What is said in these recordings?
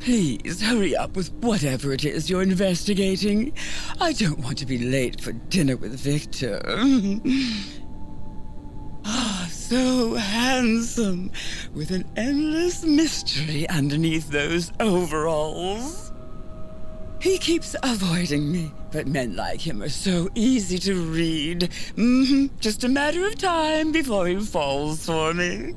Please hurry up with whatever it is you're investigating. I don't want to be late for dinner with Victor. Ah, so handsome, with an endless mystery underneath those overalls. He keeps avoiding me, but men like him are so easy to read. Just a matter of time before he falls for me.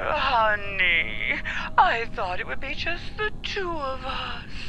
Honey, I thought it would be just the two of us.